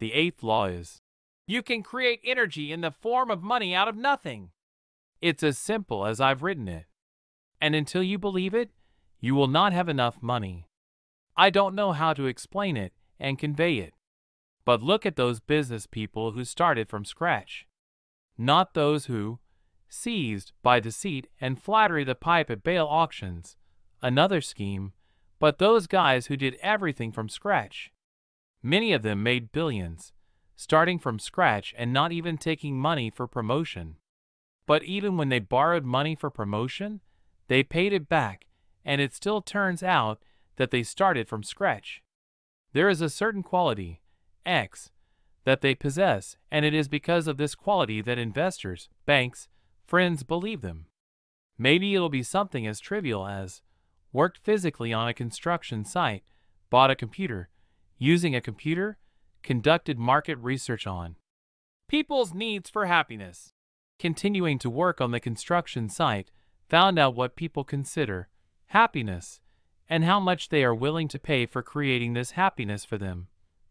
The eighth law is, you can create energy in the form of money out of nothing. It's as simple as I've written it. And until you believe it, you will not have enough money. I don't know how to explain it and convey it. But look at those business people who started from scratch. Not those who, seized by deceit and flattery the pipe at bail auctions, another scheme, but those guys who did everything from scratch. Many of them made billions, starting from scratch and not even taking money for promotion. But even when they borrowed money for promotion, they paid it back, and it still turns out that they started from scratch. There is a certain quality, X, that they possess, and it is because of this quality that investors, banks, friends believe them. Maybe it'll be something as trivial as, worked physically on a construction site, bought a computer, using a computer, conducted market research on people's needs for happiness. Continuing to work on the construction site, found out what people consider happiness and how much they are willing to pay for creating this happiness for them.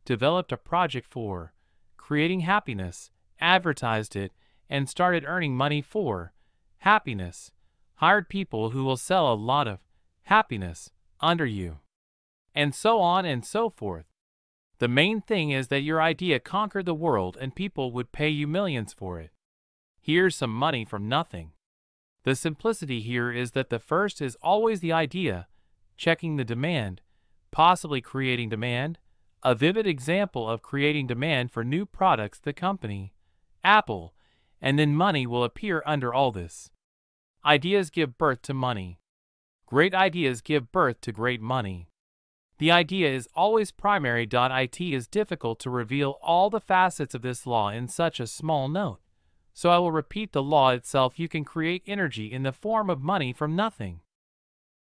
Developed a project for creating happiness, advertised it, and started earning money for happiness. Hired people who will sell a lot of happiness under you. And so on and so forth. The main thing is that your idea conquered the world and people would pay you millions for it. Here's some money from nothing. The simplicity here is that the first is always the idea, checking the demand, possibly creating demand. A vivid example of creating demand for new products, the company, Apple, and then money will appear under all this. Ideas give birth to money. Great ideas give birth to great money. The idea is always primary. It is difficult to reveal all the facets of this law in such a small note. So I will repeat the law itself. You can create energy in the form of money from nothing.